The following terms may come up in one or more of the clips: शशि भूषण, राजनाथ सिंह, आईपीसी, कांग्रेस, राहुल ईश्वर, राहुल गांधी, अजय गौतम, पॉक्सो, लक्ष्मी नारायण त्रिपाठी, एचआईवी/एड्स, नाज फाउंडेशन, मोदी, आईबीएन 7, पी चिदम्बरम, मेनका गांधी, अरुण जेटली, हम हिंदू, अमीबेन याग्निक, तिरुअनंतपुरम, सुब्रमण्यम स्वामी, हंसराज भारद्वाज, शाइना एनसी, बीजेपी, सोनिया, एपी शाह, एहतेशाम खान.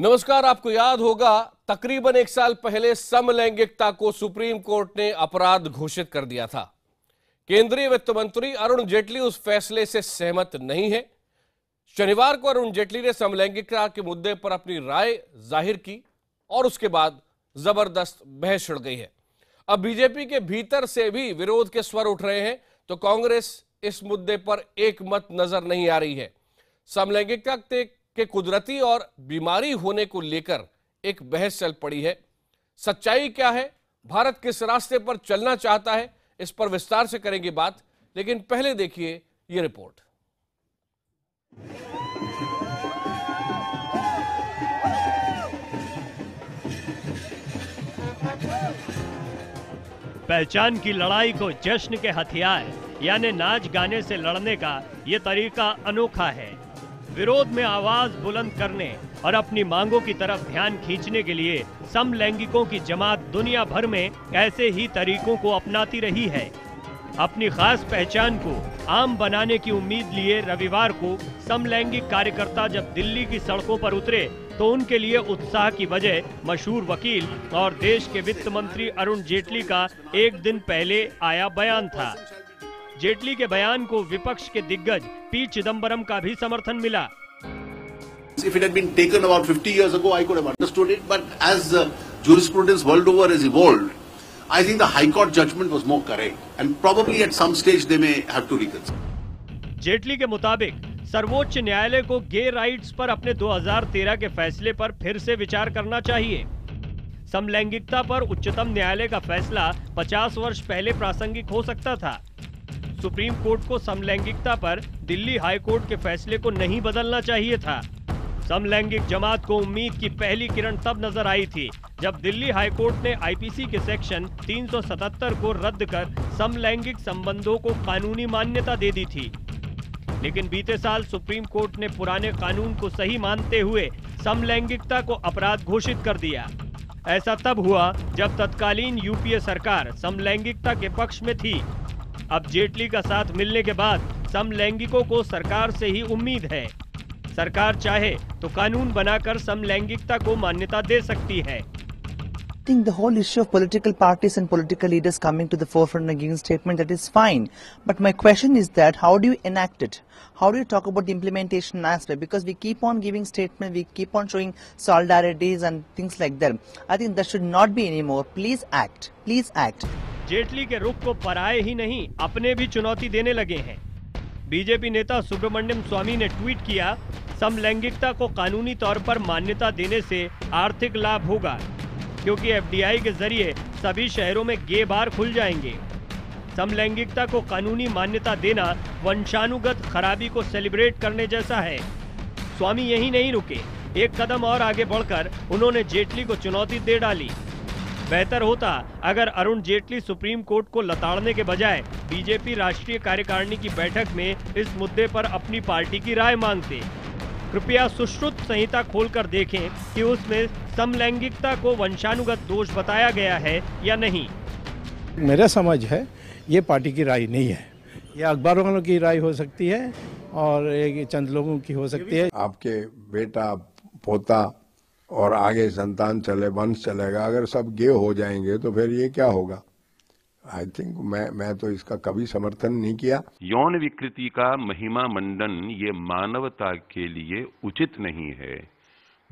नमस्कार। आपको याद होगा तकरीबन एक साल पहले समलैंगिकता को सुप्रीम कोर्ट ने अपराध घोषित कर दिया था। केंद्रीय वित्त मंत्री अरुण जेटली उस फैसले से सहमत नहीं है। शनिवार को अरुण जेटली ने समलैंगिकता के मुद्दे पर अपनी राय जाहिर की और उसके बाद जबरदस्त बहस छिड़ गई है। अब बीजेपी के भीतर से भी विरोध के स्वर उठ रहे हैं तो कांग्रेस इस मुद्दे पर एकमत नजर नहीं आ रही है। समलैंगिकता के कुदरती और बीमारी होने को लेकर एक बहस चल पड़ी है। सच्चाई क्या है, भारत किस रास्ते पर चलना चाहता है, इस पर विस्तार से करेंगे बात, लेकिन पहले देखिए यह रिपोर्ट। पहचान की लड़ाई को जश्न के हथियार यानी नाच गाने से लड़ने का ये तरीका अनोखा है। विरोध में आवाज बुलंद करने और अपनी मांगों की तरफ ध्यान खींचने के लिए समलैंगिकों की जमात दुनिया भर में ऐसे ही तरीकों को अपनाती रही है। अपनी खास पहचान को आम बनाने की उम्मीद लिए रविवार को समलैंगिक कार्यकर्ता जब दिल्ली की सड़कों पर उतरे तो उनके लिए उत्साह की वजह मशहूर वकील और देश के वित्त मंत्री अरुण जेटली का एक दिन पहले आया बयान था। जेटली के बयान को विपक्ष के दिग्गज पी चिदम्बरम का भी समर्थन मिला। If it had been taken about 50 years ago, I could have understood it, but as jurisprudence world over has evolved, I think the High Court judgment was more correct, and probably at some stage they may have to reconsider. Jaitley के मुताबिक सर्वोच्च न्यायालय को गे rights पर अपने 2013 के फैसले पर फिर से विचार करना चाहिए। समलैंगिकता पर उच्चतम न्यायालय का फैसला 50 वर्ष पहले प्रासंगिक हो सकता था। सुप्रीम कोर्ट को समलैंगिकता पर दिल्ली हाई कोर्ट के फैसले को नहीं बदलना चाहिए था। समलैंगिक जमात को उम्मीद की पहली किरण तब नजर आई थी जब दिल्ली हाई कोर्ट ने आईपीसी के सेक्शन 377 को रद्द कर समलैंगिक संबंधों को कानूनी मान्यता दे दी थी। लेकिन बीते साल सुप्रीम कोर्ट ने पुराने कानून को सही मानते हुए समलैंगिकता को अपराध घोषित कर दिया। ऐसा तब हुआ जब तत्कालीन यूपीए सरकार समलैंगिकता के पक्ष में थी। अब जेटली का साथ मिलने के बाद समलैंगिकों को सरकार से ही उम्मीद है। सरकार चाहे तो कानून बनाकर समलैंगिकता को मान्यता दे सकती है। I think the whole issue of political parties and political leaders coming to the forefront and giving statement, that is fine, but my question is that how do you enact it? How do you talk about the implementation aspect? Because we keep on giving statement, we keep on showing solidarities and things like that. I think that should not be anymore. Please act. Please act. Jaitley के रुख को पराये ही नहीं अपने भी चुनौती देने लगे हैं। बीजेपी नेता सुब्रमण्यम स्वामी ने ट्वीट किया, समलैंगिकता को कानूनी तौर पर मान्यता देने से आर्थिक लाभ होगा क्योंकि एफडीआई के जरिए सभी शहरों में गे बार खुल जाएंगे। समलैंगिकता को कानूनी मान्यता देना वंशानुगत खराबी को सेलिब्रेट करने जैसा है। स्वामी यही नहीं रुके, एक कदम और आगे बढ़कर उन्होंने जेटली को चुनौती दे डाली। बेहतर होता अगर अरुण जेटली सुप्रीम कोर्ट को लताड़ने के बजाय बीजेपी राष्ट्रीय कार्यकारिणी की बैठक में इस मुद्दे पर अपनी पार्टी की राय मांगते। कृपया सुश्रुत संहिता खोलकर देखें कि उसमें समलैंगिकता को वंशानुगत दोष बताया गया है या नहीं। मेरा समझ है ये पार्टी की राय नहीं है, ये अखबार वालों की राय हो सकती है और चंद लोगों की हो सकती है। आपके बेटा पोता और आगे संतान चले वंश चलेगा, अगर सब गे हो जाएंगे तो फिर ये क्या होगा। आई थिंक मैं तो इसका कभी समर्थन नहीं किया। यौन विकृति का महिमा मंडन ये मानवता के लिए उचित नहीं है।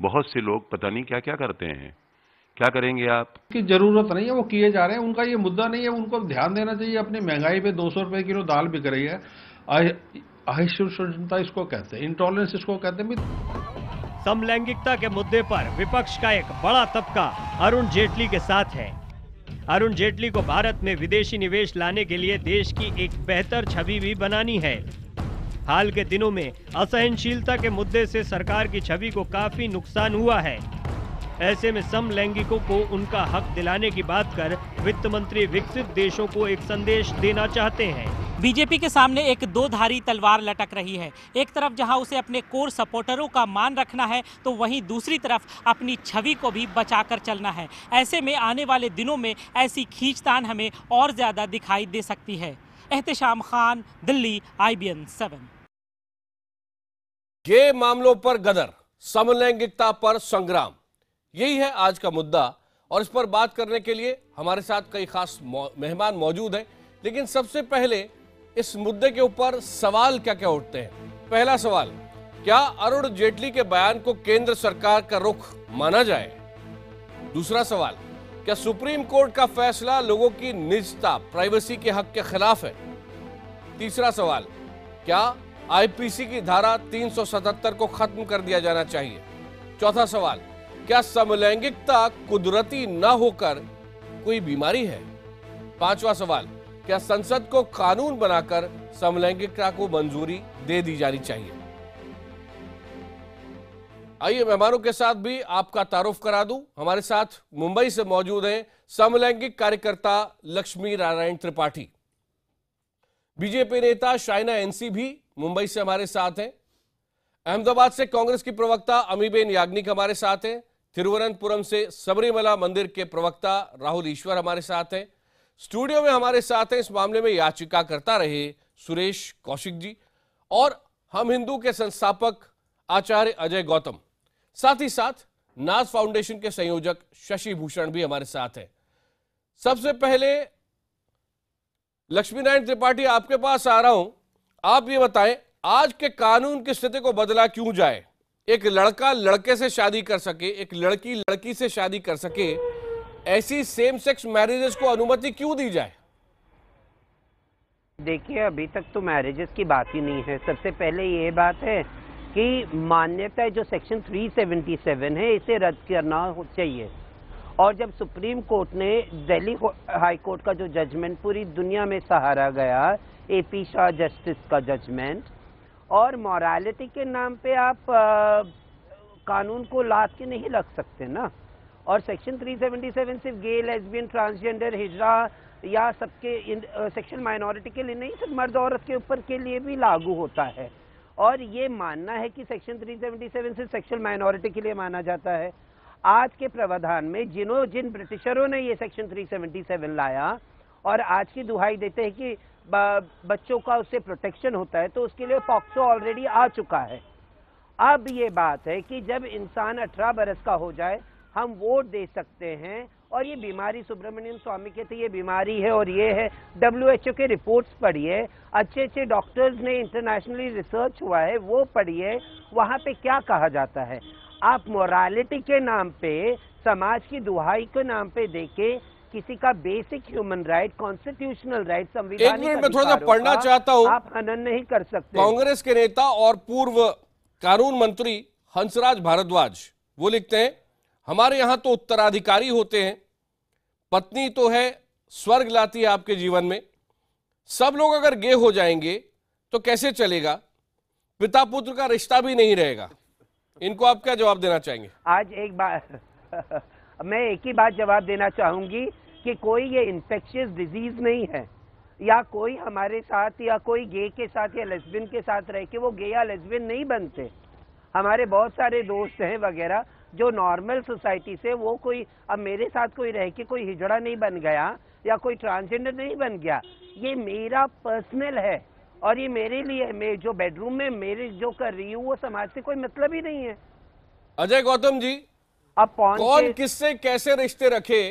बहुत से लोग पता नहीं क्या क्या करते हैं। क्या करेंगे आप की जरूरत नहीं है, वो किए जा रहे हैं, उनका ये मुद्दा नहीं है। उनको ध्यान देना चाहिए। अपनी महंगाई पे 200 रुपए किलो दाल बिक रही है। असहिष्णुता इसको कहते हैं, इंटॉलरेंस इसको कहते हैं। समलैंगिकता के मुद्दे पर विपक्ष का एक बड़ा तबका अरुण जेटली के साथ है। अरुण जेटली को भारत में विदेशी निवेश लाने के लिए देश की एक बेहतर छवि भी बनानी है। हाल के दिनों में असहनशीलता के मुद्दे से सरकार की छवि को काफी नुकसान हुआ है। ऐसे में समलैंगिकों को उनका हक दिलाने की बात कर वित्त मंत्री विकसित देशों को एक संदेश देना चाहते हैं। बीजेपी के सामने एक दोधारी तलवार लटक रही है। एक तरफ जहां उसे अपने कोर सपोर्टरों का मान रखना है तो वहीं दूसरी तरफ अपनी छवि को भी बचाकर चलना है। ऐसे में आने वाले दिनों में ऐसी खींचतान हमें और ज़्यादा दिखाई दे सकती है। एहतेशाम खान, दिल्ली, आईबीएन 7। ये मामलों पर गदर समलैंगिकता पर संग्राम, यही है आज का मुद्दा। और इस पर बात करने के लिए हमारे साथ कई खास मेहमान मौजूद हैं, लेकिन सबसे पहले इस मुद्दे के ऊपर सवाल क्या क्या उठते हैं। पहला सवाल, क्या अरुण जेटली के बयान को केंद्र सरकार का रुख माना जाए? दूसरा सवाल, क्या सुप्रीम कोर्ट का फैसला लोगों की निजता, प्राइवेसी के हक के खिलाफ है? तीसरा सवाल, क्या आईपीसी की धारा 377 को खत्म कर दिया जाना चाहिए? चौथा सवाल, क्या समलैंगिकता कुदरती ना होकर कोई बीमारी है? पांचवा सवाल, क्या संसद को कानून बनाकर समलैंगिकता को मंजूरी दे दी जानी चाहिए? आइए मेहमानों के साथ भी आपका तारुफ करा दूं। हमारे साथ मुंबई से मौजूद हैं समलैंगिक कार्यकर्ता लक्ष्मी नारायण त्रिपाठी, बीजेपी नेता शाइना एनसी भी मुंबई से हमारे साथ हैं। अहमदाबाद से कांग्रेस की प्रवक्ता अमीबेन याग्निक हमारे साथ हैं। तिरुवनंतपुरम से सबरीमला मंदिर के प्रवक्ता राहुल ईश्वर हमारे साथ हैं। स्टूडियो में हमारे साथ हैं इस मामले में याचिकाकर्ता रहे सुरेश कौशिक जी और हम हिंदू के संस्थापक आचार्य अजय गौतम, साथ ही साथ नाज फाउंडेशन के संयोजक शशि भूषण भी हमारे साथ हैं। सबसे पहले लक्ष्मी नारायण त्रिपाठी आपके पास आ रहा हूं, आप ये बताएं आज के कानून की स्थिति को बदला क्यों जाए? एक लड़का लड़के से शादी कर सके, एक लड़की लड़की से शादी कर सके, ऐसी सेम सेक्स मैरिजेस को अनुमति क्यों दी जाए? देखिए, अभी तक तो मैरिजेस की बात ही नहीं है। सबसे पहले ये बात है कि मान्यता जो सेक्शन 377 है इसे रद्द करना चाहिए। और जब सुप्रीम कोर्ट ने दिल्ली हाई कोर्ट का जो जजमेंट पूरी दुनिया में सहारा गया, एपी शाह जस्टिस का जजमेंट, और मोरालिटी के नाम पे आप कानून को लाद के नहीं लग सकते ना। और सेक्शन 377 सिर्फ गे, लेस्बियन, ट्रांसजेंडर, हिजड़ा या सबके सेक्शन माइनॉरिटी के लिए नहीं, सिर्फ मर्द औरत के ऊपर के लिए भी लागू होता है। और ये मानना है कि सेक्शन 377 सिर्फ सेक्शन माइनॉरिटी के लिए माना जाता है। आज के प्रावधान में जिन ब्रिटिशरों ने ये सेक्शन 377 लाया और आज की दुहाई देते हैं कि बच्चों का उससे प्रोटेक्शन होता है, तो उसके लिए पॉक्सो ऑलरेडी आ चुका है। अब ये बात है कि जब इंसान 18 बरस का हो जाए हम वोट दे सकते हैं। और ये बीमारी सुब्रमण्यम स्वामी कहते ये बीमारी है और ये है, WHO के रिपोर्ट्स पढ़िए, अच्छे अच्छे डॉक्टर्स ने इंटरनेशनली रिसर्च हुआ है वो पढ़िए, वहाँ पे क्या कहा जाता है। आप मोरालिटी के नाम पे, समाज की दुहाई के नाम पे देके किसी का basic human right, constitutional right, संविधान में थोड़ा सा पढ़ना चाहता हूँ, आप हनन नहीं कर सकते। कांग्रेस के नेता और पूर्व कानून मंत्री हंसराज भारद्वाज वो लिखते हैं, हमारे यहाँ तो उत्तराधिकारी होते हैं, पत्नी तो है स्वर्ग लाती है आपके जीवन में, सब लोग अगर गे हो जाएंगे तो कैसे चलेगा, पिता पुत्र का रिश्ता भी नहीं रहेगा। इनको आप क्या जवाब देना चाहेंगे? आज एक बार मैं एक ही बात जवाब देना चाहूंगी कि कोई ये इंफेक्शियस डिजीज नहीं है, या कोई हमारे साथ या कोई गे के साथ या लेस्बियन के साथ रह के वो गे या लेस्बियन नहीं बनते। हमारे बहुत सारे दोस्त हैं वगैरह जो नॉर्मल सोसाइटी से, वो कोई अब मेरे साथ कोई रह के कोई हिजड़ा नहीं बन गया या कोई ट्रांसजेंडर नहीं बन गया। ये मेरा पर्सनल है और ये मेरे लिए, मैं जो बेडरूम में मेरे जो कर रही हूँ वो समाज से कोई मतलब ही नहीं है। अजय गौतम जी, अब कौन किससे कैसे रिश्ते रखे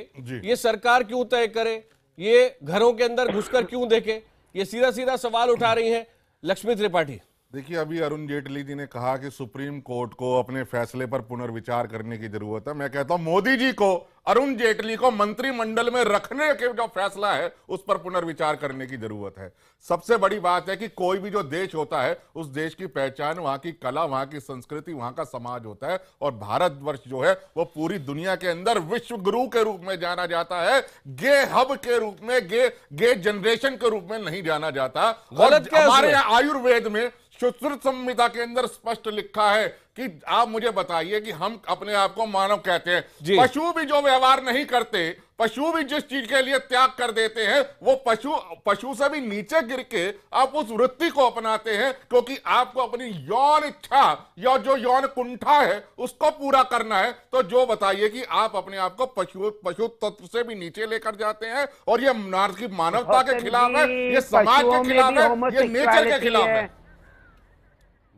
ये सरकार क्यों तय करे, ये घरों के अंदर घुसकर क्यों देखे, ये सीधा सीधा सवाल उठा रही है लक्ष्मी त्रिपाठी। देखिए, अभी अरुण जेटली जी ने कहा कि सुप्रीम कोर्ट को अपने फैसले पर पुनर्विचार करने की जरूरत है। मैं कहता हूं मोदी जी को, अरुण जेटली को मंत्रिमंडल में रखने के जो फैसला है उस पर पुनर्विचार करने की जरूरत है। सबसे बड़ी बात है कि कोई भी जो देश होता है उस देश की पहचान वहां की कला, वहां की संस्कृति, वहां का समाज होता है। और भारतवर्ष जो है वो पूरी दुनिया के अंदर विश्व गुरु के रूप में जाना जाता है, गे हब के रूप में, गे जनरेशन के रूप में नहीं जाना जाता। हमारे आयुर्वेद में सुश्रुत संहिता के अंदर स्पष्ट लिखा है कि आप मुझे बताइए कि हम अपने आप को मानव कहते हैं, पशु भी जो व्यवहार नहीं करते, पशु भी जिस चीज के लिए त्याग कर देते हैं, वो पशु से भी नीचे गिर के आप उस वृत्ति को अपनाते हैं, क्योंकि आपको अपनी यौन इच्छा या जो यौन कुंठा है उसको पूरा करना है। तो जो बताइए कि आप अपने आप को पशु तत्व से भी नीचे लेकर जाते हैं, और ये नारी मानवता के खिलाफ है, ये समाज के खिलाफ है, ये नेचर के खिलाफ है।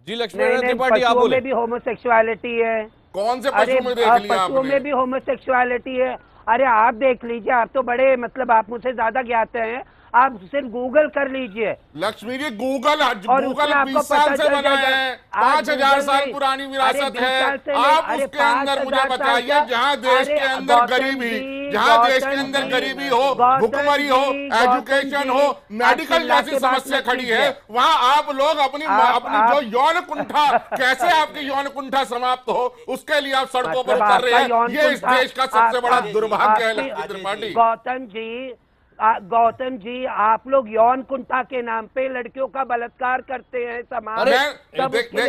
जी लक्ष्मी नारायण त्रिपाठी आप बोले। पशुओं में भी होमोसेक्सुअलिटी है। कौन से पशुओं में देख लिया? पशुओं में भी होमोसेक्सुअलिटी है। अरे आप देख लीजिए, आप तो बड़े मतलब आप मुझसे ज्यादा ज्ञात हैं, आप सिर्फ गूगल कर लीजिए। लक्ष्मी जी गूगल आपको 20 साल से बना है, 5000 साल पुरानी विरासत है। आप उसके अंदर मुझे बताइए जहाँ देश के अंदर गरीबी, हो, भुखमरी हो, एजुकेशन हो, मेडिकल जैसी समस्या खड़ी है, वहाँ आप लोग अपनी जो यौन कुंठा, कैसे आपकी यौन कुंठा समाप्त हो उसके लिए आप सड़कों पर उतर रहे हैं। ये इस देश का सबसे बड़ा दुर्भाग्य है लक्ष्मी त्रिपाठी। गौतम जी आप लोग यौन कुंठा के नाम पे लड़कियों का बलात्कार करते हैं समाज। आप करते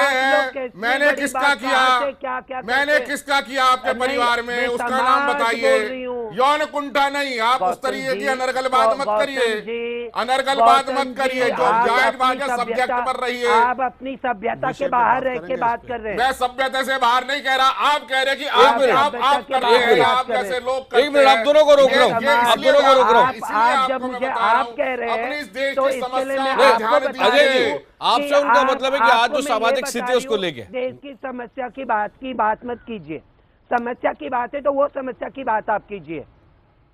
हैं। मैंने किसका किया? आपके परिवार में उसका नाम बताइए। यौन कुंठा नहीं, आप उस तरीके की अनर्गल बात मत करिए, जो जायज बात है सब्जेक्ट पर रही है। आप अपनी सभ्यता के बाहर रह के बात कर रहे हैं। मैं सभ्यता से बाहर नहीं कह रहा, आप कह रहे कि आप कर रहे हैं, आप जैसे लोग। एक मिनट, आप दोनों को रोक रहा हूँ, आप जब मुझे आप कह रहे हैं तो इसके लिए मैं आपको बता रही हूँ आपसे उनका मतलब है कि आज जो सामाजिक स्थिति है उसको लेके देश की समस्या की बात मत कीजिए। समस्या की बात है तो वो समस्या की बात आप कीजिए।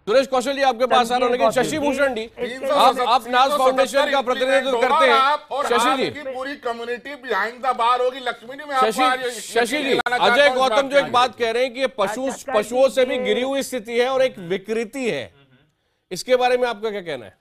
सुरेश कौशल जी आपके पास आना, लेकिन शशि भूषण जी आप नाज फाउंडेशन का प्रतिनिधित्व करते हैं। शशि जी की पूरी कम्युनिटी बिहाइंड द बार होगी। लक्ष्मी जी में शशि जी, अजय गौतम जो एक बात कह रहे हैं कि ये पशुओं से भी गिरी हुई स्थिति है और एक विकृति है, इसके बारे में आपका क्या कहना है?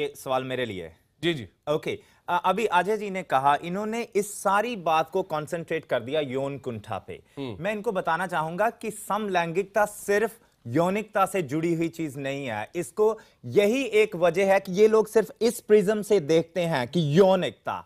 ये सवाल मेरे लिए है। जी जी ओके। अभी अजय जी ने कहा, इन्होंने इस सारी बात को कॉन्सेंट्रेट कर दिया यौन कुंठा पे। मैं इनको बताना चाहूंगा कि समलैंगिकता सिर्फ यौनिकता से जुड़ी हुई चीज नहीं है। इसको यही एक वजह है कि ये लोग सिर्फ इस प्रिज्म से देखते हैं कि यौनिकता,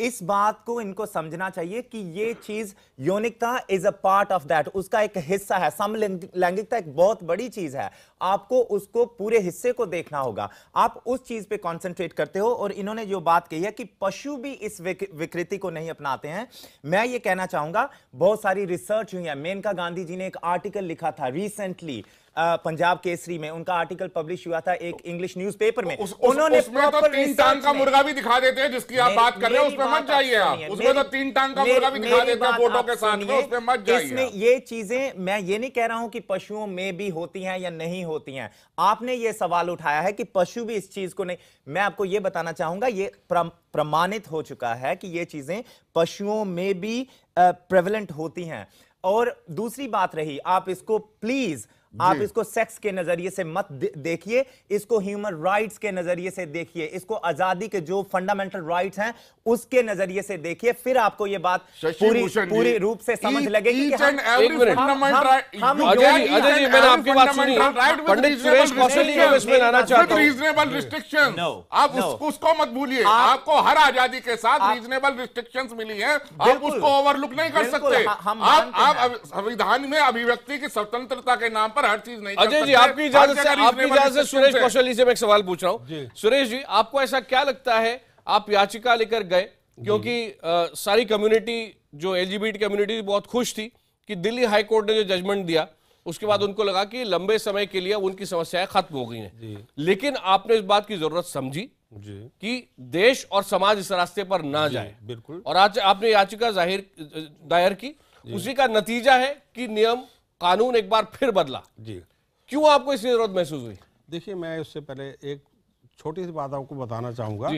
इस बात को इनको समझना चाहिए कि ये चीज यौनिकता is a part of that, उसका एक हिस्सा है। समलैंगिकता एक बहुत बड़ी चीज है, आपको उसको पूरे हिस्से को देखना होगा। आप उस चीज पे कॉन्सेंट्रेट करते हो। और इन्होंने जो बात कही है कि पशु भी इस विकृति को नहीं अपनाते हैं, मैं ये कहना चाहूंगा बहुत सारी रिसर्च हुई है। मेनका गांधी जी ने एक आर्टिकल लिखा था रिसेंटली पंजाब केसरी में, उनका आर्टिकल पब्लिश हुआ था एक इंग्लिश न्यूज़पेपर में। उन्होंने तो 3 टन का मुर्गा भी दिखा देते हैं जिसकी आप बात कर रहे हैं, उसमें मत जाइए आप। उसमें तो 3 टन का मुर्गा भी दिखा देता है फोटो के साथ, उसमें मत जाइए। इसमें ये चीजें, मैं ये नहीं कह रहा हूं कि पशुओं में भी होती हैं या नहीं होती हैं। आपने ये सवाल उठाया है कि पशु भी इस चीज को नहीं, मैं आपको ये बताना चाहूंगा ये प्रमाणित हो चुका है कि ये चीजें पशुओं में भी प्रेवलेंट होती हैं। और दूसरी बात रही, आप इसको प्लीज आप इसको सेक्स के नजरिए से मत देखिए, इसको ह्यूमन राइट्स के नजरिए से देखिए, इसको आजादी के जो फंडामेंटल राइट्स हैं उसके नजरिए से देखिए, फिर आपको ये बात पूरी रूप से समझ लगेगी कि उसको मत भूलिए। आपको हर आजादी के साथ रीजनेबल रिस्ट्रिक्शंस मिली है, आप उसको ओवरलुक नहीं कर सकते। आप संविधान में अभिव्यक्ति की स्वतंत्रता के नाम पर हर चीज नहीं। अजय जी आपकी इजाजत से सुरेश कौशल जी से मैं एक सवाल पूछ रहा हूं। सुरेश जी आपको ऐसा क्या लगता है, आप याचिका लेकर गए क्योंकि सारी कम्युनिटी जो एलजीबीटी कम्युनिटी बहुत खुश थी कि दिल्ली हाई कोर्ट ने जो जजमेंट दिया उसके बाद उनको लगा कि लंबे समय के लिए उनकी समस्याएं खत्म हो गई हैं, लेकिन आपने इस बात की जरूरत समझी कि देश और समाज इस रास्ते पर ना जाए। बिल्कुल। और आज आपने याचिका दायर की, उसी का नतीजा है कि नियम कानून एक बार फिर बदला। जी क्यों आपको इसकी जरूरत महसूस हुई? देखिए मैं उससे पहले एक छोटी सी बात आपको बताना चाहूँगा।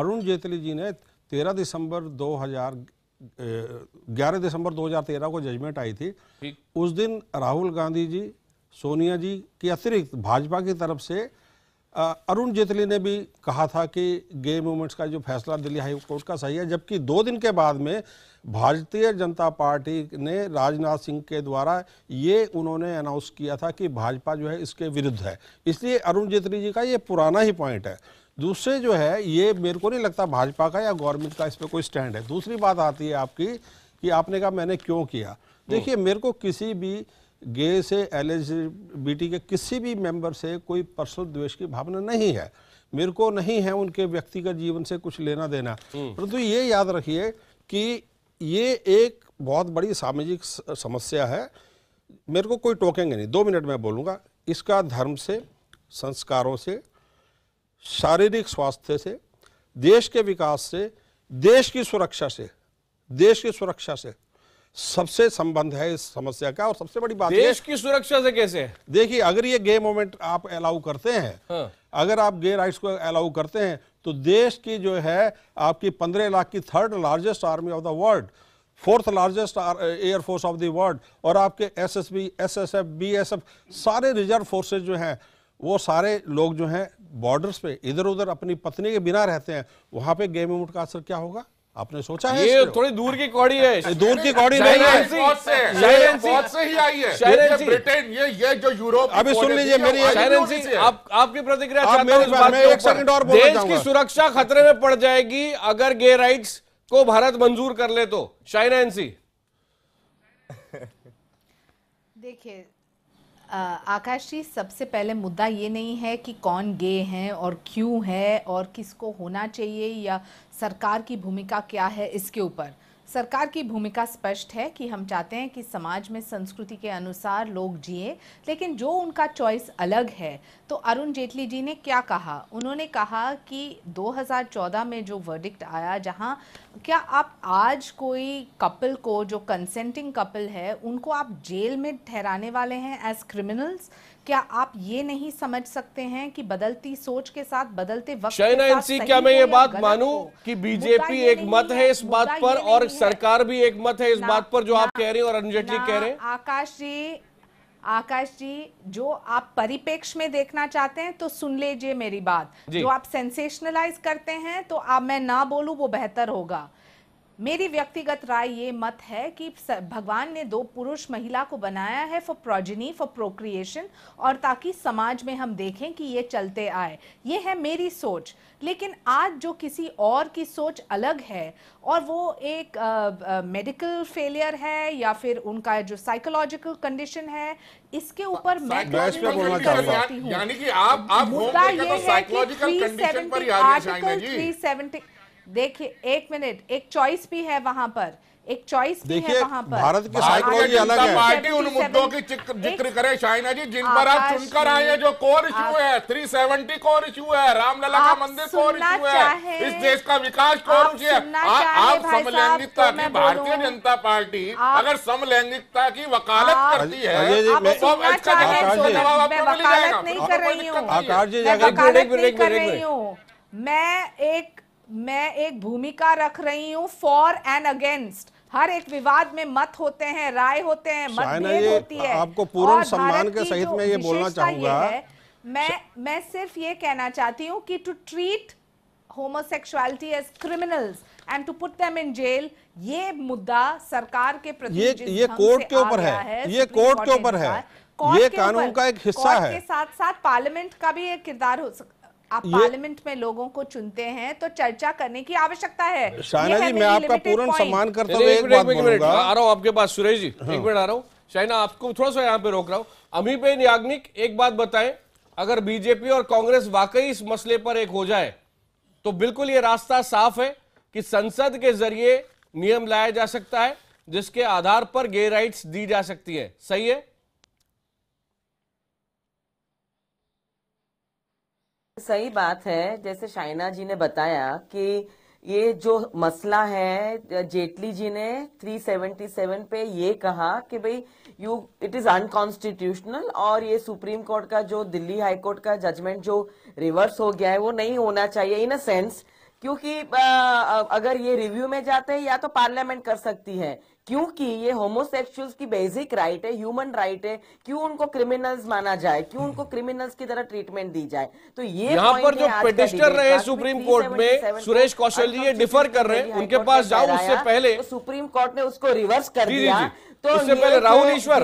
अरुण जेटली जी ने 11 दिसंबर 2013 को जजमेंट आई थी। उस दिन राहुल गांधी जी, सोनिया जी के अतिरिक्त भाजपा की तरफ से अरुण जेटली ने भी कहा था कि गे मूवमेंट्स का जो फैसला दिल्ली हाई कोर्ट का सही है, जबकि 2 दिन के बाद में भारतीय जनता पार्टी ने राजनाथ सिंह के द्वारा ये उन्होंने अनाउंस किया था कि भाजपा जो है इसके विरुद्ध है। इसलिए अरुण जेटली जी का ये पुराना ही पॉइंट है। दूसरे जो है, ये मेरे को नहीं लगता भाजपा का या गवर्नमेंट का इस पर कोई स्टैंड है। दूसरी बात आती है आपकी कि आपने कहा मैंने क्यों किया। देखिए मेरे को किसी भी गे से एलजीबीटी के किसी भी मेंबर से कोई पर्सनल द्वेष की भावना नहीं है, मेरे को नहीं है उनके व्यक्तिगत जीवन से कुछ लेना देना। परंतु ये याद रखिए कि ये एक बहुत बड़ी सामाजिक समस्या है। मेरे को कोई टोकेंगे नहीं, 2 मिनट में बोलूँगा। इसका धर्म से, संस्कारों से, शारीरिक स्वास्थ्य से, देश के विकास से, देश की सुरक्षा से, देश की सुरक्षा से सबसे संबंध है इस समस्या का। और सबसे बड़ी बात देश की सुरक्षा से कैसे, देखिए अगर ये गे मोमेंट आप अलाउ करते हैं, हाँ। अगर आप गे राइट्स को अलाउ करते हैं तो देश की जो है आपकी 15 लाख की 3rd largest army of the world, 4th largest air force of the world और आपके एसएसबी, एसएसएफ, बीएसएफ सारे रिजर्व फोर्सेज जो हैं वो सारे लोग जो हैं बॉर्डर्स पे इधर उधर अपनी पत्नी के बिना रहते हैं, वहाँ पे गेम मूड का असर क्या होगा आपने सोचा है? ये थोड़ी दूर की कौड़ी है, दूर की कौड़ी नहीं है, ब्रिटेन ये जो यूरोप। अभी सुन लीजिए मेरी आपकी प्रतिक्रिया। देश की सुरक्षा खतरे में पड़ जाएगी अगर गे राइट्स को भारत मंजूर कर ले तो, शाइना एनसी। देखिए आकाश जी, सबसे पहले मुद्दा ये नहीं है कि कौन गे हैं और क्यों है और किसको होना चाहिए या सरकार की भूमिका क्या है इसके ऊपर। सरकार की भूमिका स्पष्ट है कि हम चाहते हैं कि समाज में संस्कृति के अनुसार लोग जिए, लेकिन जो उनका चॉइस अलग है। तो अरुण जेटली जी ने क्या कहा? उन्होंने कहा कि 2014 में जो वर्डिक्ट आया, जहां क्या आप आज कोई कपल को जो कंसेंटिंग कपल है उनको आप जेल में ठहराने वाले हैं एज क्रिमिनल्स? क्या आप ये नहीं समझ सकते हैं कि बदलती सोच के साथ बदलते वक्त के साथ, क्या मैं ये बात मानूं कि बीजेपी एक मत है इस बात पर और सरकार भी एक मत है इस बात पर जो आप कह रहे हैं और अरुण जेटली कह रहे हैं? आकाश जी, जो आप परिपेक्ष में देखना चाहते हैं तो सुन लीजिए मेरी बात। जो आप सेंसेशनलाइज करते हैं तो आप मैं ना बोलूं वो बेहतर होगा। मेरी व्यक्तिगत राय ये मत है कि भगवान ने दो पुरुष महिला को बनाया है फॉर प्रोजेनी, फॉर प्रोक्रिएशन, और ताकि समाज में हम देखें कि ये चलते आए। ये है मेरी सोच। लेकिन आज जो किसी और की सोच अलग है और वो एक मेडिकल फेलियर है या फिर उनका जो साइकोलॉजिकल कंडीशन है, इसके ऊपर मैं बोलना चाहती हूँ। यानी कि आप मुद्दा ये है कि 370 आर्टिकल 370, देखिए एक मिनट, एक चॉइस भी है वहां पर, एक चॉइस भी है वहां पर। भारत की साइकोलॉजी अलग है। पार्टी उन मुद्दों की जिक्र करे शाइना जी जिन पर आप चुनकर आए हैं, जो कोर इश्यू है, 370 कोर इश्यू है, रामलला का मंदिर कोर इश्यू है, इस देश का विकास कोर इश्यू है। आप समलैंगिकता की, भारतीय जनता पार्टी अगर समलैंगिकता की वकालत करती है। मैं एक भूमिका रख रही हूँ फॉर एंड अगेंस्ट। हर एक विवाद में मत होते हैं, राय होते हैं, मतभेद होती है। आपको पूर्ण सम्मान के सहित मैं ये बोलना चाहूंगा, मैं सिर्फ ये कहना चाहती हूँ कि to treat homosexuality as criminals and to put them in jail, ये मुद्दा सरकार के प्रति, ये कोर्ट के ऊपर है, ये कोर्ट के ऊपर है, ये कानून का एक हिस्सा है। इसके साथ साथ पार्लियामेंट का भी एक किरदार हो सकता है। आप पार्लियामेंट में लोगों को चुनते हैं तो चर्चा करने की आवश्यकता है। शाइना जी, मैं आपका पूर्ण सम्मान करता हूं। एक बात बोलूंगा, आ रहा हूं आपके पास सुरेश जी, एक मिनट आ रहा हूं। शाइना, आपको थोड़ा सा यहां पे रोक रहा हूं। अमीबेन याग्निक, एक बात बताएं, अगर बीजेपी और कांग्रेस वाकई इस मसले पर एक हो जाए तो बिल्कुल ये रास्ता साफ है कि संसद के जरिए नियम लाया जा सकता है जिसके आधार पर गे राइट्स दी जा सकती है। सही है? सही बात है। जैसे शाइना जी ने बताया कि ये जो मसला है, जेटली जी ने 377 पे ये कहा कि भाई इट इज अनकॉन्स्टिट्यूशनल, और ये सुप्रीम कोर्ट का जो दिल्ली हाई कोर्ट का जजमेंट जो रिवर्स हो गया है वो नहीं होना चाहिए इन अ सेंस, क्योंकि अगर ये रिव्यू में जाते हैं या तो पार्लियामेंट कर सकती है, क्योंकि ये होमोसेक्सुअल्स की बेसिक राइट है, ह्यूमन राइट है। क्यों उनको क्रिमिनल्स माना जाए, क्यों उनको क्रिमिनल्स की तरह ट्रीटमेंट दी जाए? तो ये यहाँ पर जो पेटिशनर रहे सुप्रीम कोर्ट में, सुरेश कौशल जी, ये डिफर कर रहे हैं, उनके पास जाओ। उससे पहले सुप्रीम कोर्ट ने उसको रिवर्स कर दिया। तो उससे पहले राहुल ईश्वर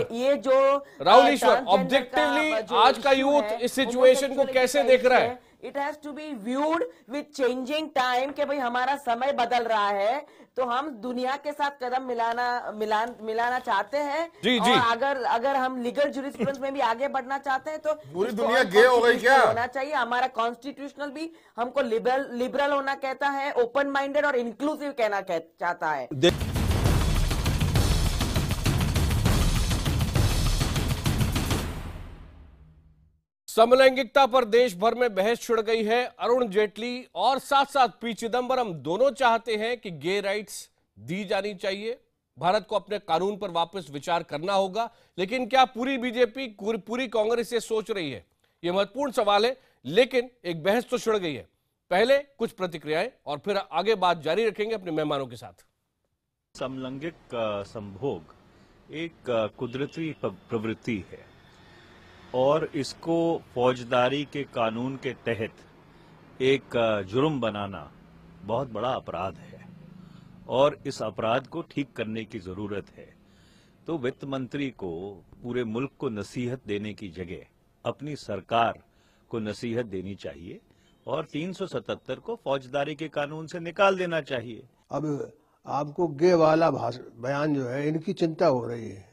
ऑब्जेक्टिवली आज का यूथ इस सिचुएशन को कैसे देख रहा है? It has to be viewed with changing time के भाई हमारा समय बदल रहा है, तो हम दुनिया के साथ कदम मिलाना चाहते हैं। जी। और अगर हम लीगल ज्यूरिस्प्रूडेंस में भी आगे बढ़ना चाहते हैं तो पूरी दुनिया गे हो गई क्या होना चाहिए। हमारा कॉन्स्टिट्यूशनल भी हमको लिबरल होना कहता है, ओपन माइंडेड और इंक्लूसिव कहना चाहता है। समलैंगिकता पर देश भर में बहस छिड़ गई है। अरुण जेटली और साथ साथ पी चिदम्बरम दोनों चाहते हैं कि गे राइट्स दी जानी चाहिए, भारत को अपने कानून पर वापस विचार करना होगा। लेकिन क्या पूरी बीजेपी पूरी कांग्रेस ये सोच रही है, ये महत्वपूर्ण सवाल है। लेकिन एक बहस तो छिड़ गई है। पहले कुछ प्रतिक्रियाएं और फिर आगे बात जारी रखेंगे अपने मेहमानों के साथ। समलैंगिक संभोग एक कुदरती प्रवृत्ति है और इसको फौजदारी के कानून के तहत एक जुर्म बनाना बहुत बड़ा अपराध है और इस अपराध को ठीक करने की जरूरत है। तो वित्त मंत्री को पूरे मुल्क को नसीहत देने की जगह अपनी सरकार को नसीहत देनी चाहिए और 377 को फौजदारी के कानून से निकाल देना चाहिए। अब आपको गे वाला बयान जो है, इनकी चिंता हो रही है।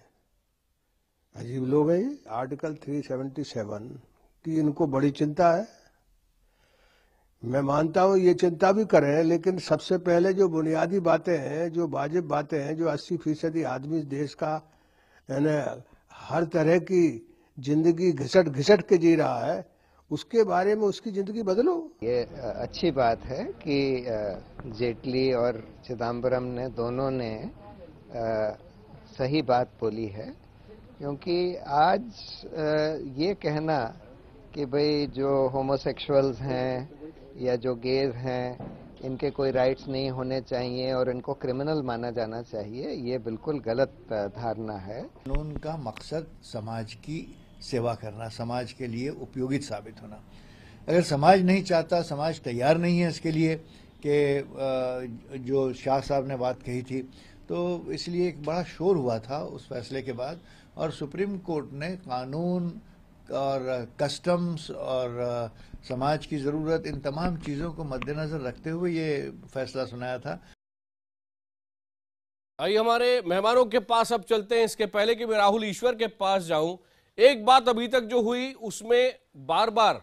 अजीब लोग हैं। आर्टिकल 377 की इनको बड़ी चिंता है। मैं मानता हूं ये चिंता भी करें, लेकिन सबसे पहले जो बुनियादी बातें हैं, जो वाजिब बातें हैं, जो 80% आदमी देश का यानी हर तरह की जिंदगी घिसट के जी रहा है, उसके बारे में उसकी जिंदगी बदलो। ये अच्छी बात है कि जेटली और चिदम्बरम ने दोनों ने सही बात बोली है, क्योंकि आज ये कहना कि भाई जो होमोसेक्सुअल्स हैं या जो गेज हैं इनके कोई राइट्स नहीं होने चाहिए और इनको क्रिमिनल माना जाना चाहिए, ये बिल्कुल गलत धारणा है। कानून का मकसद समाज की सेवा करना, समाज के लिए उपयोगी साबित होना। अगर समाज नहीं चाहता, समाज तैयार नहीं है इसके लिए, कि जो शाह साहब ने बात कही थी, तो इसलिए एक बड़ा शोर हुआ था उस फैसले के बाद। और सुप्रीम कोर्ट ने कानून और कस्टम्स और समाज की ज़रूरत, इन तमाम चीज़ों को मद्देनजर रखते हुए ये फैसला सुनाया था। आइए हमारे मेहमानों के पास अब चलते हैं। इसके पहले कि मैं राहुल ईश्वर के पास जाऊं, एक बात अभी तक जो हुई उसमें बार बार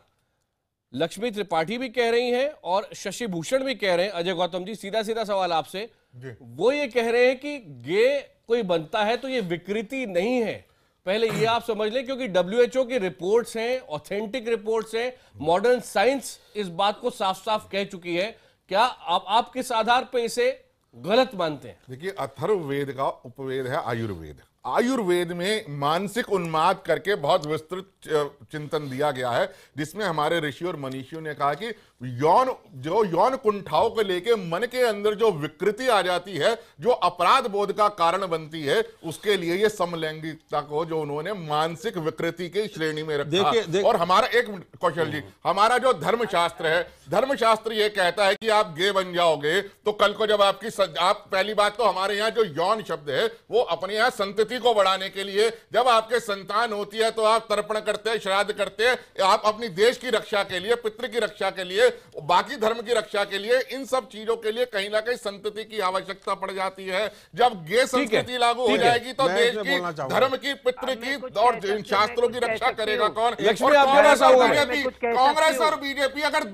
लक्ष्मी त्रिपाठी भी कह रही हैं और शशि भूषण भी कह रहे हैं। अजय गौतम जी, सीधा सीधा सवाल आपसे, वो ये कह रहे हैं कि गे कोई बनता है तो ये विकृति नहीं है। पहले ये आप समझ लें, क्योंकि WHO की रिपोर्ट्स हैं, ऑथेंटिक रिपोर्ट्स हैं, मॉडर्न साइंस इस बात को साफ साफ कह चुकी है। क्या आप किस आधार पर इसे गलत मानते हैं? देखिए, अथर्ववेद का उपवेद है आयुर्वेद। आयुर्वेद में मानसिक उन्माद करके बहुत विस्तृत चिंतन दिया गया है, जिसमें हमारे ऋषि और मनीषियों ने कहा कि यौन कुंठाओं को लेके मन के अंदर जो विकृति आ जाती है, जो अपराध बोध का कारण बनती है, उसके लिए ये समलैंगिकता को जो उन्होंने मानसिक विकृति की श्रेणी में रखा। और हमारा एक कौशल जी, हमारा जो धर्मशास्त्र है, धर्मशास्त्र ये कहता है कि आप गे बन जाओगे तो कल को जब आप पहली बात तो हमारे यहाँ जो यौन शब्द है वो अपने यहाँ संतति को बढ़ाने के लिए, जब आपके संतान होती है तो आप तर्पण करते हैं, श्राद्ध करते हैं, आप अपनी देश की रक्षा के लिए, पितृ की रक्षा के लिए, बाकी धर्म की रक्षा के लिए, इन सब चीजों के लिए कहीं ना कहीं संतति की आवश्यकता पड़ जाती है। जब गे संस्कृति लागू हो जाएगी तो देश की, धर्म की, पितृ की और शास्त्रों की रक्षा करेगा कौन? कांग्रेस और बीजेपी अगर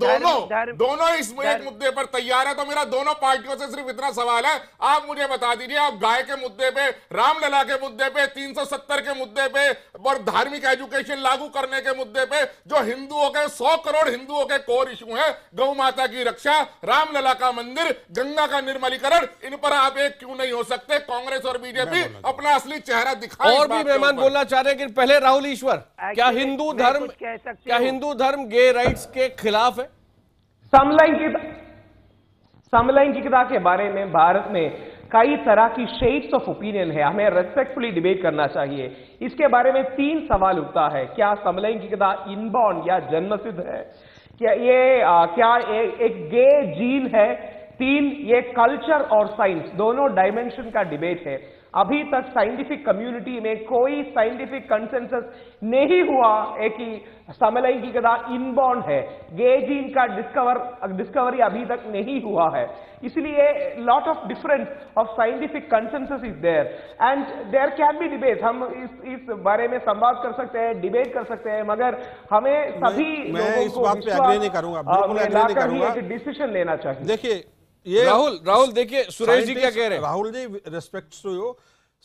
दोनों इस मुद्दे पर तैयार है तो मेरा दोनों पार्टियों से सिर्फ इतना सवाल है, आप मुझे बता दीजिए, आप गाय के मुद्दे पे, रामलला के मुद्दे पे, 370 के मुद्दे पे और धार्मिक एजुकेशन लागू करने के मुद्दे पे, जो हिंदुओं के 100 करोड़ हिंदुओं के कोर इशू हैं, गौ माता की रक्षा, रामलला का मंदिर, गंगा का निर्मलीकरण, इन पर आप एक क्यों नहीं हो सकते? कांग्रेस और बीजेपी अपना असली चेहरा दिखाएं। और भी मेहमान बोलना चाह रहे हैं, लेकिन पहले राहुल ईश्वर, क्या हिंदू धर्म गे राइट्स के खिलाफ है? समलैंगिकता के बारे में भारत में कई तरह की शेड्स ऑफ ओपिनियन है, हमें रेस्पेक्टफुली डिबेट करना चाहिए। इसके बारे में 3 सवाल उठता है। क्या समलैंगिकता इनबॉर्न या जन्मसिद्ध है? क्या एक गे जीन है? 3, ये कल्चर और साइंस दोनों डायमेंशन का डिबेट है। अभी तक साइंटिफिक कम्युनिटी में कोई साइंटिफिक कंसेंसस नहीं हुआ है कि समलैंगिकता इनबॉर्न है, गे जीन का डिस्कवरी अभी तक नहीं हुआ है। इसलिए lot of difference of scientific consensus is there and there can be debate. हम इस बारे में संवाद कर सकते हैं, डिबेट कर सकते हैं, मगर हमें सभी लोगों को डिसीजन लेना चाहिए। देखिए ये राहुल देखिए सुरेश जी क्या कह रहे हैं। Rahul ji, respect to you,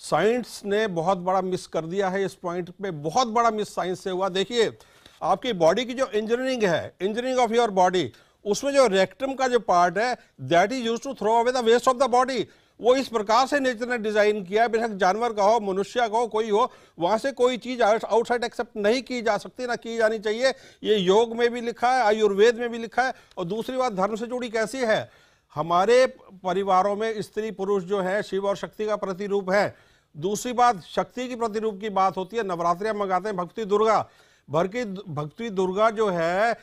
science ने बहुत बड़ा मिस कर दिया है इस पॉइंट पे, बहुत बड़ा मिस साइंस से हुआ। देखिए आपकी बॉडी की जो इंजीनियरिंग है, इंजीनियरिंग ऑफ योर बॉडी, उसमें जो रेक्टम का जो पार्ट है that is use to throw away the waste of the body, वो इस प्रकार से नेचर ने डिजाइन किया है। बेशक जानवर का हो, मनुष्य का हो, कोई हो, वहां से कोई चीज आउटसाइड एक्सेप्ट नहीं की जा सकती, ना की जानी चाहिए। ये योग में भी लिखा है, आयुर्वेद में भी लिखा है। और दूसरी बात धर्म से जुड़ी कैसी है, हमारे परिवारों में स्त्री पुरुष जो है शिव और शक्ति का प्रतिरूप है। दूसरी बात शक्ति की प्रतिरूप की बात होती है, नवरात्रियां मंगाते हैं भक्ति दुर्गा भर की। भक्ति दुर्गा जो है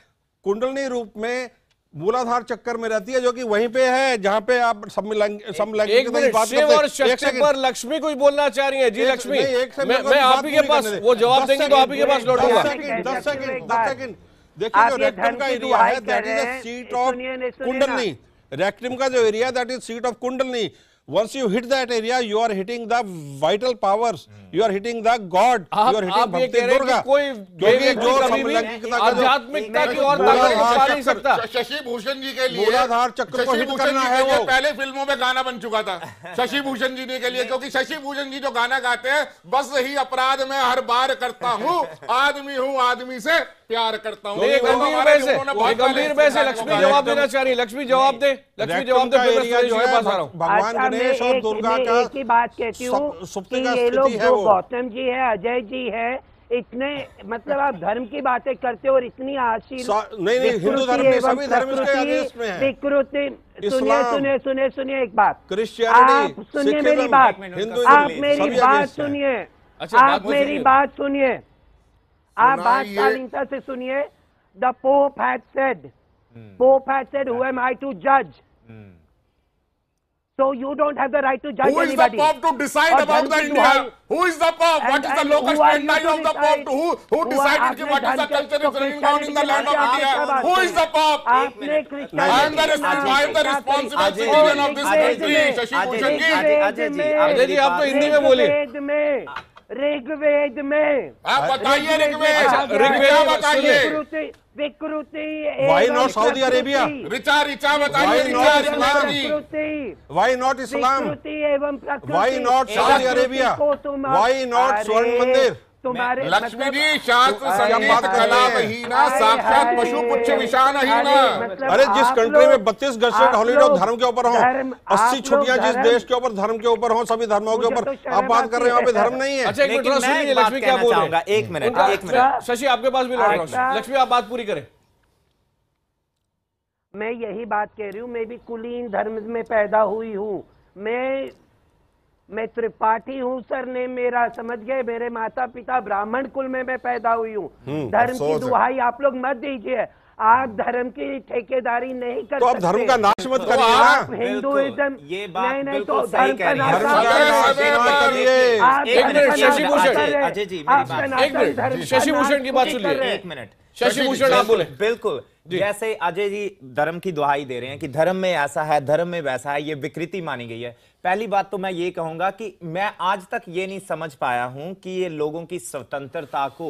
कुंडलिनी रूप में मूलाधार चक्कर में रहती है, जो कि वहीं पे है जहां पे आप पर लक्ष्मी कुछ बोलना चाह रही है। जी लक्ष्मी, मैं आप ही के पास वो जवाब देंगे तो आप ही के पास लौटूंगा। 10 सेकंड देखिए, जो रेक्टम का एरिया है that is the seat of kundalini. Rectum का जो area that is seat of kundalini. Once you hit that area, you are hitting the vital powers. You are hitting the God. You are hitting भक्ति दुर्गा। क्योंकि जो आध्यात्मिकता की ओर जा नहीं सकता। शशि भूषण जी के लिए मूलाधार चक्र को हिट करना है। वो पहले फिल्मों में गाना बन चुका था शशि भूषण जी के लिए, क्योंकि शशि भूषण जी जो गाना गाते हैं, बस यही अपराध मैं हर बार करता हूँ, आदमी से प्यार करता हूँ। लक्ष्मी जवाब देना चाह रही, लक्ष्मी जवाब दे, लक्ष्मी जवाब दे। भगवान एक ही बात कहती हूँ कि ये लोग जो गौतम जी है, अजय जी है, इतने मतलब आप धर्म की बातें करते हो और इतनी आशीष विकृति। सुनिए एक बात, आप सुनिए मेरी बात, आप बात से सुनिए। The pope had said, who am I to जज? So you don't have the right to judge anybody. Who is the Pope to decide about the India? Who is the Pope? What is the local standard of the Pope? Who decided कि what is the culture is running down in the land of India? Who is the Pope? I am the responsible citizen of this country. शशि भूषण ji, Ajay ji आप तो हिंदी में बोलिए। ऋग्वेद में आप बताइए, ऋग्वेद बताइए, विकृति वाई नॉट सऊदी अरेबिया, ऋचा ऋचा बताइए, why not Islam, why not Saudi Arabia, why not स्वर्ण मंदिर। लक्ष्मी जी शास्त्र संगीत कला महीना साक्षात पशु पुच्छ विशान महीना। अरे जिस कंट्री में 32 गवर्नमेंट हॉलीडे धर्म के ऊपर हो, 80 छुट्टियां जिस देश के ऊपर धर्म के ऊपर हो, सभी धर्मों के ऊपर आप बात कर रहे हैं, वहाँ पे धर्म नहीं है। अच्छा लक्ष्मी क्या बोल रहा है, एक मिनट शशि आपके पास भी लौट रहा हूँ। लक्ष्मी आप बात पूरी करें। मैं यही बात कह रही हूँ, मैं भी कुलीन धर्म में पैदा हुई हूँ। मैं त्रिपाठी हूँ सरनेम मेरा, समझ गए? मेरे माता पिता ब्राह्मण कुल में मैं पैदा हुई हूँ। धर्म की दुहाई आप लोग मत दीजिए, आप धर्म की ठेकेदारी नहीं कर सकते। तो आप धर्म का नाश मत करिए ना। आप हिंदुइज्म नहीं तो धर्म का नाश करिए। शशि भूषण की बात सुनिए, 1 मिनट शशि भूषण आप बोले। बिल्कुल जैसे अजय जी धर्म की दुहाई दे रहे हैं कि धर्म में ऐसा है, धर्म में वैसा है, ये विकृति मानी गई है। पहली बात तो मैं ये कहूंगा कि मैं आज तक ये नहीं समझ पाया हूं कि ये लोगों की स्वतंत्रता को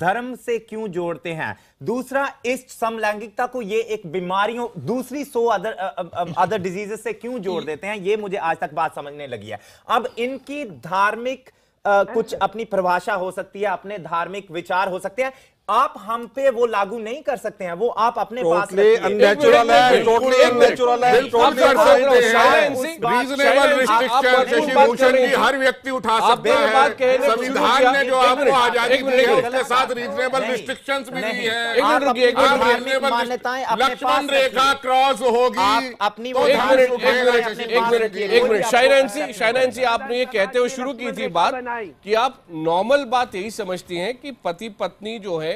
धर्म से क्यों जोड़ते हैं। दूसरा, इस समलैंगिकता को ये एक बीमारियों दूसरी 100 अदर डिजीजेस से क्यों जोड़ देते हैं, ये मुझे आज तक बात समझने लगी है। अब इनकी धार्मिक कुछ अपनी परिभाषा हो सकती है, अपने धार्मिक विचार हो सकते हैं, आप हम पे वो लागू नहीं कर सकते हैं, वो आप अपने पास हर व्यक्ति उठा सकता है। संविधान ने जो आपको आजादी दी है उसके साथ रीजनेबल रिस्ट्रिक्शंस भी दी है। लक्ष्मण रेखा क्रॉस होगी अपनी। शाइना एनसी आपने ये कहते हुए शुरू की थी बात कि आप नॉर्मल बात यही समझती हैं कि पति पत्नी जो है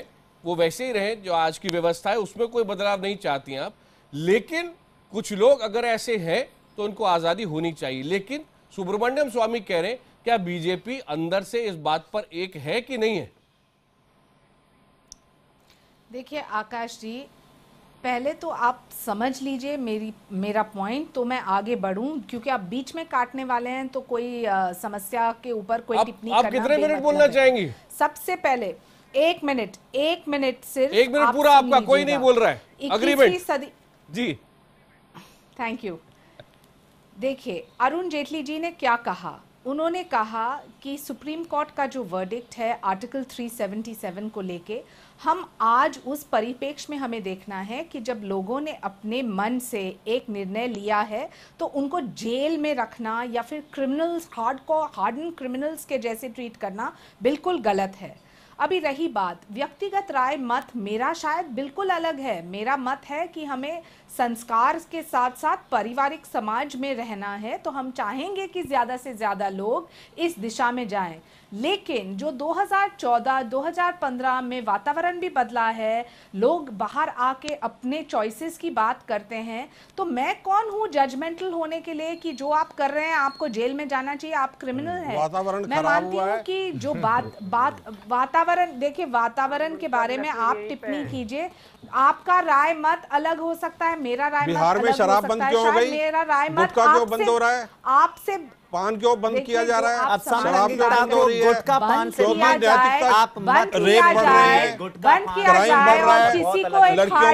वो वैसे ही रहे जो आज की व्यवस्था है, उसमें कोई बदलाव नहीं चाहती हैं आप। लेकिन कुछ लोग अगर ऐसे हैं तो उनको आज़ादी होनी चाहिए। लेकिन सुब्रमण्यम स्वामी कह रहे हैं, क्या बीजेपी अंदर से इस बात पर एक है कि नहीं है? देखिए आकाश जी, पहले तो आप समझ लीजिए मेरा पॉइंट, तो मैं आगे बढ़ूं, क्योंकि आप बीच में काटने वाले हैं तो कोई समस्या के ऊपर कोई टिप्पणी करना। आप कितने मिनट बोलना चाहेंगी? सबसे पहले 1 मिनट, 1 मिनट सिर्फ, 1 मिनट पूरा आपका, कोई नहीं बोल रहा है। अग्रीमेंट जी, थैंक यू। देखिए अरुण जेटली जी ने क्या कहा, उन्होंने कहा कि सुप्रीम कोर्ट का जो वर्डिक्ट है आर्टिकल 377 को लेके, हम आज उस परिपेक्ष में हमें देखना है कि जब लोगों ने अपने मन से एक निर्णय लिया है तो उनको जेल में रखना या फिर क्रिमिनल्स हार्डन क्रिमिनल्स के जैसे ट्रीट करना बिल्कुल गलत है। अभी रही बात व्यक्तिगत राय मत, मेरा शायद बिल्कुल अलग है। मेरा मत है कि हमें संस्कार के साथ साथ पारिवारिक समाज में रहना है, तो हम चाहेंगे कि ज़्यादा से ज़्यादा लोग इस दिशा में जाएं। लेकिन जो 2014-2015 में वातावरण भी बदला है, लोग बाहर आके अपने चॉइसेस की बात करते हैं, तो मैं कौन हूँ जजमेंटल होने के लिए कि जो आप कर रहे हैं आपको जेल में जाना चाहिए, आप क्रिमिनल हैं। मैं मानती हूँ कि जो वातावरण देखिए, वातावरण के बारे में आप टिप्पणी कीजिए, आपका राय मत अलग हो सकता है, मेरा राय बिहार में शराब बंद क्यों हो गई, मेरा राय मत क्यों बंद हो रहा है, आपसे पान क्यों बंद किया जा रहा है, आप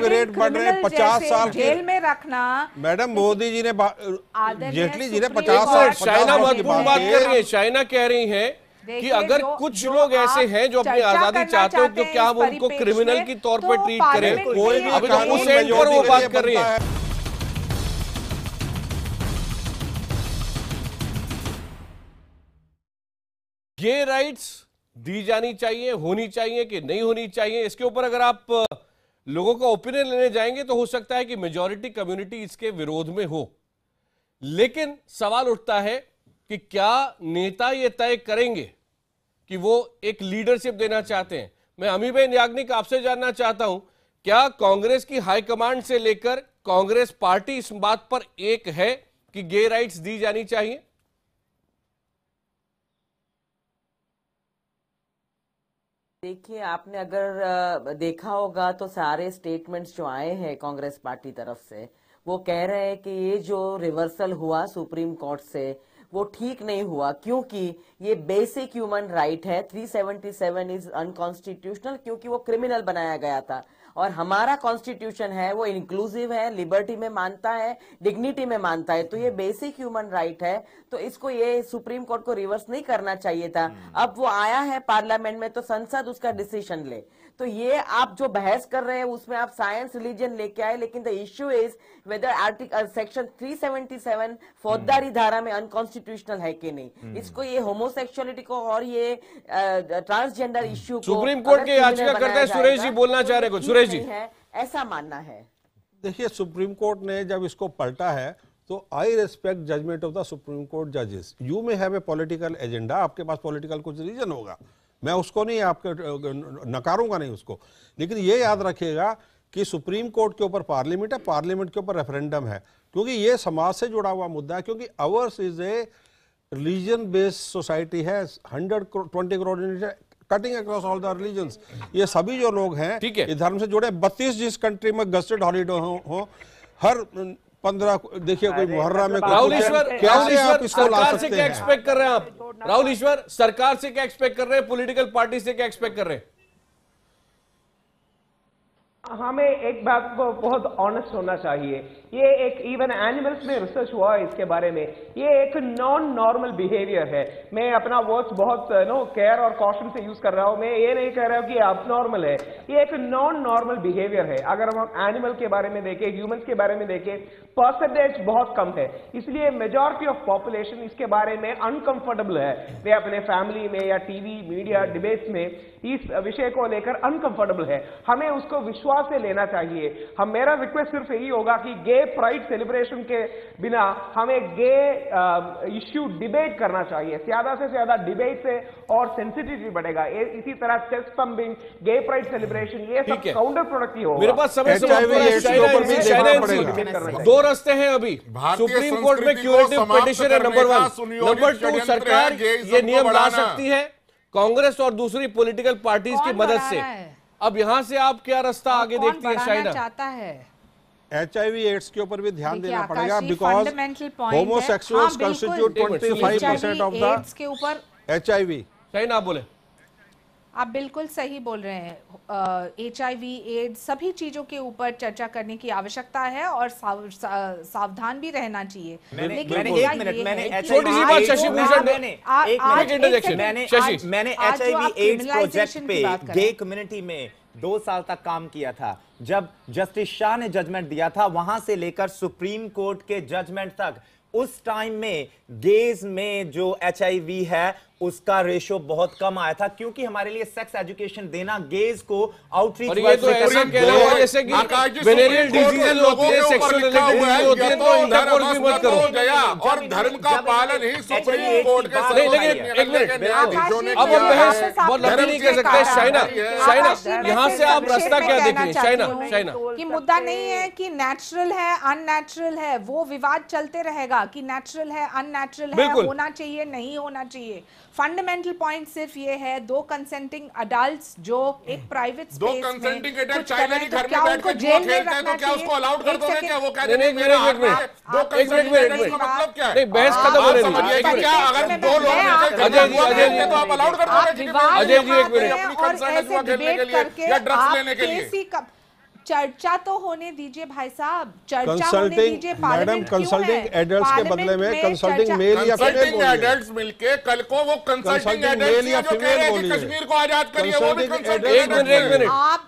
रेट बढ़ रहे हैं 50 साल जेल में रखना। मैडम मोदी जी ने जेटली जी ने 50 साल शाइना कह रही है कि अगर कुछ लोग ऐसे हैं जो अपनी आजादी चाहते हो तो क्या वो उनको क्रिमिनल की तौर पर ट्रीट करें, कोई भी उस एंड पर वो बात कर रही है। ये राइट्स दी जानी चाहिए, होनी चाहिए कि नहीं होनी चाहिए, इसके ऊपर अगर आप लोगों का ओपिनियन लेने जाएंगे तो हो सकता है कि मेजॉरिटी कम्युनिटी इसके विरोध में हो। लेकिन सवाल उठता है कि क्या नेता ये तय करेंगे कि वो एक लीडरशिप देना चाहते हैं। मैं अमीबेन याग्निक आपसे जानना चाहता हूं, क्या कांग्रेस की हाईकमांड से लेकर कांग्रेस पार्टी इस बात पर एक है कि गे राइट्स दी जानी चाहिए? देखिए, आपने अगर देखा होगा तो सारे स्टेटमेंट्स जो आए हैं कांग्रेस पार्टी तरफ से, वो कह रहे हैं कि ये जो रिवर्सल हुआ सुप्रीम कोर्ट से वो ठीक नहीं हुआ क्योंकि ये बेसिक ह्यूमन राइट है, 377 इज अनकॉन्स्टिट्यूशनल क्योंकि वो क्रिमिनल बनाया गया था। और हमारा कॉन्स्टिट्यूशन है वो इंक्लूसिव है, लिबर्टी में मानता है, डिग्निटी में मानता है, तो ये बेसिक ह्यूमन राइट है, तो इसको ये सुप्रीम कोर्ट को रिवर्स नहीं करना चाहिए था। अब वो आया है पार्लियामेंट में तो संसद उसका डिसीजन ले। तो ये आप जो बहस कर रहे हैं उसमें आप साइंस रिलीजन लेके आए, लेकिन the issue is whether article section 377 फौजदारी धारा में अनकॉन्स्टिट्यूशनल है कि नहीं। इसको ये होमोसेक्सुअलिटी को और ये ट्रांसजेंडर इश्यू को सुप्रीम कोर्ट के याचिकाकर्ता है सुरेश जी बोलना चाह रहे कुछ, सुरेश जी है ऐसा मानना है। देखिए, सुप्रीम कोर्ट ने जब इसको पलटा है तो I respect judgement of the supreme court जजेस। You may have a political agenda, आपके पास पॉलिटिकल कुछ रीजन होगा, मैं उसको नहीं आपके नकारूंगा नहीं उसको, लेकिन ये याद रखिएगा कि सुप्रीम कोर्ट के ऊपर पार्लियामेंट है, पार्लियामेंट के ऊपर रेफरेंडम है, क्योंकि ये समाज से जुड़ा हुआ मुद्दा है, क्योंकि ours is a religion based society है, 120 crore cutting across all the religions. ये सभी जो लोग हैं इस धर्म से जुड़े, 32 जिस कंट्री में गस्टेड हॉलीडे हो हर 15 देखिए कोई मुहर्रम में राहुल ईश्वर सरकार से क्या एक्सपेक्ट कर रहे हैं आप? राहुल ईश्वर सरकार से क्या एक्सपेक्ट कर रहे हैं, पॉलिटिकल पार्टी से क्या एक्सपेक्ट कर रहे हैं? हमें एक बात को बहुत ऑनेस्ट होना चाहिए, ये एक इवन एनिमल्स में रिसर्च हुआ है इसके बारे में, ये एक नॉन नॉर्मल बिहेवियर है। मैं अपना वर्ड्स बहुत केयर और कॉशन से यूज कर रहा हूँ, मैं ये नहीं कह रहा हूँ कि अब नॉर्मल है, ये एक नॉन नॉर्मल बिहेवियर है। अगर हम एनिमल के बारे में देखें, ह्यूमंस के बारे में देखें, परसेंटेज बहुत कम है, इसलिए मेजॉरिटी ऑफ पॉपुलेशन इसके बारे में अनकंफर्टेबल है। वे अपने फैमिली में या टीवी मीडिया डिबेट्स में इस विषय को लेकर अनकंफर्टेबल है, हमें उसको विश्वास से लेना चाहिए। हम मेरा रिक्वेस्ट सिर्फ यही होगा कि गे प्राइड सेलिब्रेशन के बिना हमें गे इश्यू डिबेट करना चाहिए, ज्यादा से ज्यादा डिबेट से, और सेंसिटिविटी बढ़ेगा। इसी तरह chest pumping, gay pride celebration, ये सब काउंटर प्रोडक्टिव होगा। मेरे पास समय से दो रास्ते हैं, अभी सुप्रीम कोर्ट में क्यूरेटिव पिटीशन है नंबर 1, नंबर 2 सरकार ये नियम ला सकती है कांग्रेस और दूसरी पॉलिटिकल पार्टीज की मदद से। अब यहां से आप क्या रास्ता आगे देखती है शाइना? चाहता है HIV/AIDS के ऊपर भी ध्यान देना पड़ेगा, because homosexuals constitute 25% of the HIV। Shaina आप बोले, आप बिल्कुल सही बोल रहे हैं, HIV/AIDS सभी चीज़ों के ऊपर चर्चा करने की आवश्यकता है और सावधान भी रहना चाहिए। मैंने HIV/AIDS प्रोजेक्ट पे गे कम्युनिटी में 2 साल तक काम किया था। जब जस्टिस शाह ने जजमेंट दिया था, वहां से लेकर सुप्रीम कोर्ट के जजमेंट तक, उस टाइम में गेज में जो HIV है उसका रेशो बहुत कम आया था, क्योंकि हमारे लिए सेक्स एजुकेशन देना गेज को आउटरीच और धर्म का पालन ही सुप्रीम कोर्ट के यहाँ से आप रास्ता क्या देखें शाइना कि मुद्दा नहीं है कि नेचुरल है अननेचुरल है, वो विवाद चलते रहेगा कि नेचुरल है अननेचुरल है, होना चाहिए नहीं होना चाहिए। फंडामेंटल पॉइंट सिर्फ ये है, दो कंसेंटिंग अडल्ट्स जो एक प्राइवेट स्पेस में कुछ कर रहे हैं, तो क्या उनको जेल में रखना चाहिए? चर्चा तो होने दीजिए भाई साहब, चर्चा होने दीजिए। मैडम कंसल्टिंग एडल्ट्स के बदले में कंसल्टिंग मेल या फीमेल एडल्ट्स मिलके कल को वो कंसल्टिंग मेल या फीमेल बोली कश्मीर को आजाद करिए, वो भी कंसल्टिंग। आप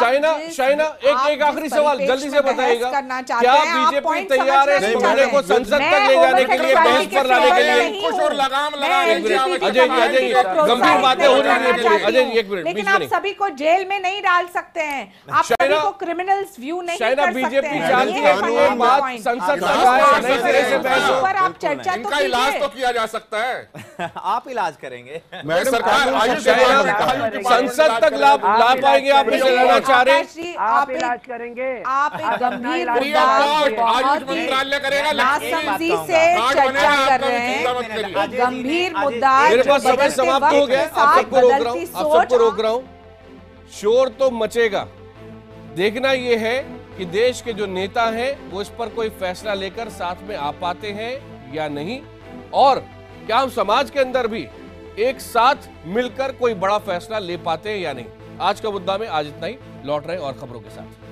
शाइना शाइना एक आखिरी सवाल जल्दी से बताइएगा, क्या बीजेपी तैयार है मामले को संसद तक ले जाने के लिए, बहस पर लाने के लिए? कुछ और लगाम लगाने की अजय गंभीर बातें हो रही है अजय, एक मिनट। लेकिन आप सभी को जेल में नहीं डाल सकते हैं, आप सभी को क्रिमिनल्स व्यू नहीं कर सकते हैं। बीजेपी चाहती है कानून बात संसद तक आए, नहीं तो ऐसे बहस पर आप चर्चा तो कीजिए, इलाज तो किया जा सकता है, आप इलाज करेंगे मैडम, संसद तक ला पाएंगे आप आप इलाज करेंगे। आप एक गंभीर नासमझी से चर्चा कर रहे हैं, गंभीर मुद्दा। मेरे पास समय समाप्त हो गया, आप सबको रोक रहा हूँ, शोर तो मचेगा। देखना यह है कि देश के जो नेता हैं वो इस पर कोई फैसला लेकर साथ में आ पाते हैं या नहीं, और क्या हम समाज के अंदर भी एक साथ मिलकर कोई बड़ा फैसला ले पाते हैं या नहीं। आज का मुद्दा में आज इतना ही, लौट रहे और खबरों के साथ।